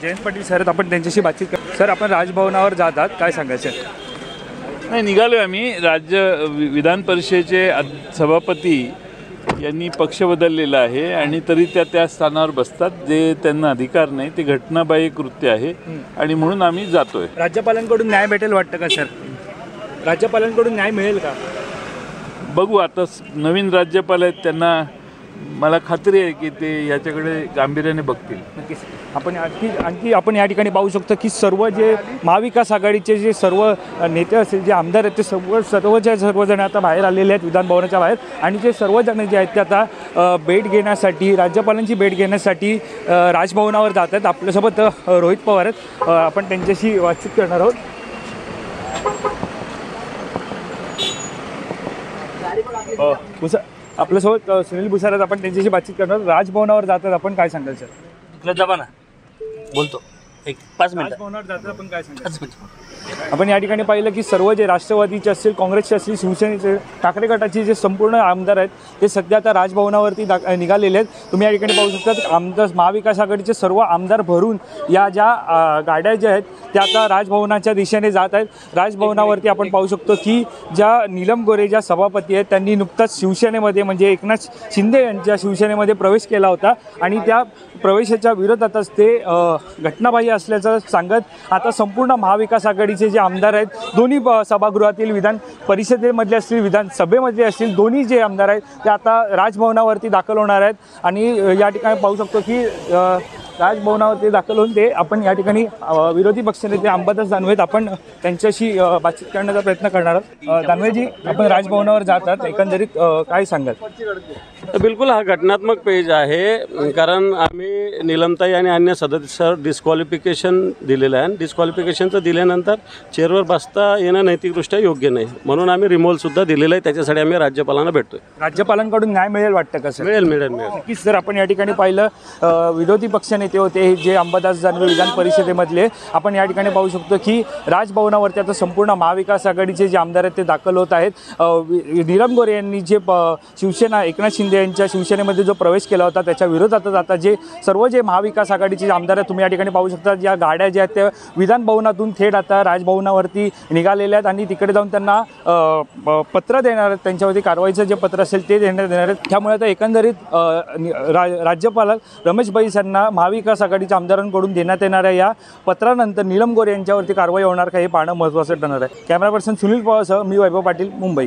Jayant Patel sir आपण त्यांच्याशी बातचीत कर। सर आपण राजभवनावर जातात काय सांगायचं? नाही, निघालोय आम्ही। राज्य विधान परिषदेचे सभापती यांनी पक्ष बदललेला आहे आणि तरी त्या स्थानावर बसतात जे त्यांना अधिकार नाही, ते घटनाबाह्य कृत्य आहे आणि म्हणून आम्ही जातोय। राज्यपालांकडून न्याय भेटेल वाटतं का सर? राज्यपालांकडून न्याय मिळेल का? बघू, आता नवीन राज्यपाल आहेत, त्यांना मला खात्री आहे की ते याच्याकडे गांभीर्याने बघतील। नक्कीच आपण या ठिकाणी पाहू शकतो की सर्व जे महाविकास आघाडीचे जे सर्व नेते असतील, जे आमदार आहेत, ते सर्वजण आता बाहेर आलेले आहेत विधान भवनाच्या बाहेर आणि ते सर्वजण जे आहेत ते आता भेट घेण्यासाठी, राज्यपालांची भेट घेण्यासाठी राजभवनावर जात आहेत। आपल्यासोबत रोहित पवार आहेत, आपण त्यांच्याशी बातचीत करणार आहोत। आपल्यासोबत सुनील भूसर आहेत, आपण त्यांच्याशी बातचीत करणार। राजभवनावर जातात आपण, काय सांगाल सर? इकडे जावा ना, बोलतो एक 5 मिनिट। राजभवनावर जातात आपण, काय सांगाल? आपण या ठिकाणी पाहिलं की सर्व जे राष्ट्रवादीचे असतील, काँग्रेसचे असतील, शिवसेनेचे, ठाकरे गटाचे जे संपूर्ण आमदार आहेत ते सध्या आता राजभवनावरती निघालेले आहेत। तुम्ही या ठिकाणी पाहू शकता आमदार महाविकास आघाडीचे सर्व आमदार भरून या ज्या गाड्या ज्या आहेत त्या आता राजभवनाच्या दिशेने जात आहेत। राजभवनावरती आपण पाहू शकतो की ज्या नीलम गोऱ्हे ज्या सभापती आहेत त्यांनी नुकताच शिवसेनेमध्ये म्हणजे एकनाथ शिंदे यांच्या शिवसेनेमध्ये प्रवेश केला होता आणि त्या प्रवेशाच्या विरोधातच ते घटनाबाह्य असल्याचं सांगत आता संपूर्ण महाविकास आघाडीचे जे आमदार आहेत, दोन्ही सभागृहातील, विधान परिषदेमधले असतील, विधानसभेमधले असतील, दोन्ही जे आमदार आहेत ते आता राजभवनावरती दाखल होणार आहेत आणि या ठिकाणी पाहू शकतो की राजभवनावरती दाखल होऊन ते आपण या ठिकाणी विरोधी पक्षनेते अंबादास दानवे आपण त्यांच्याशी बातचीत करण्याचा प्रयत्न करणार आहोत। दानवेजी, आपण राजभवनावर जातात, एकंदरीत काय सांगाल? बिलकुल, हा घटनात्मक पेज आहे, कारण आम्ही नीलमताई आणि अन्य सदस्यांना डिस्क्वालिफिकेशन दिलेलं आहे आणि डिस्क्वालिफिकेशनचं दिल्यानंतर चेअरवर बसता येणं नैतिकदृष्ट्या योग्य नाही, म्हणून आम्ही रिमोल्सुद्धा दिलेलं आहे। त्याच्यासाठी आम्ही राज्यपालांना भेटतोय। राज्यपालांकडून न्याय मिळेल वाटतं का सर? मिळेल मिळेल मिळेल की सर। आपण या ठिकाणी पाहिलं विरोधी पक्ष नेते होते जे अंबादास दानवे विधान परिषदेमधले, आपण या ठिकाणी पाहू शकतो की राजभवनावरती आता संपूर्ण महाविकास आघाडीचे जे आमदार आहेत ते दाखल होत आहेत। नीलम गोऱ्हे यांनी जे शिवसेना एकनाथ शिंदे यांच्या शिवसेनेमध्ये जो प्रवेश केला होता त्याच्या विरोधातच आता जे सर्व जे महाविकास आघाडीचे जे आमदार आहेत तुम्ही या ठिकाणी पाहू शकता, ज्या गाड्या ज्या आहेत त्या विधानभवनातून थेट आता राजभवनावरती निघालेल्या आहेत आणि तिकडे जाऊन त्यांना पत्र देणार आहेत, त्यांच्यावरती कारवाईचं जे पत्र असेल ते देण्यात येणार आहेत। त्यामुळे आता एकंदरीत राज्यपाल रमेश बैस यांना महाविकास आघाडीच्या आमदारांकडून देण्यात येणाऱ्या या पत्रानंतर नीलम गोऱ्हे यांच्यावरती कारवाई होणार का हे पाहणं महत्त्वाचं ठरणार आहे। कॅमेरा पर्सन सुनील पवारसह मी वैभव पाटील, मुंबई।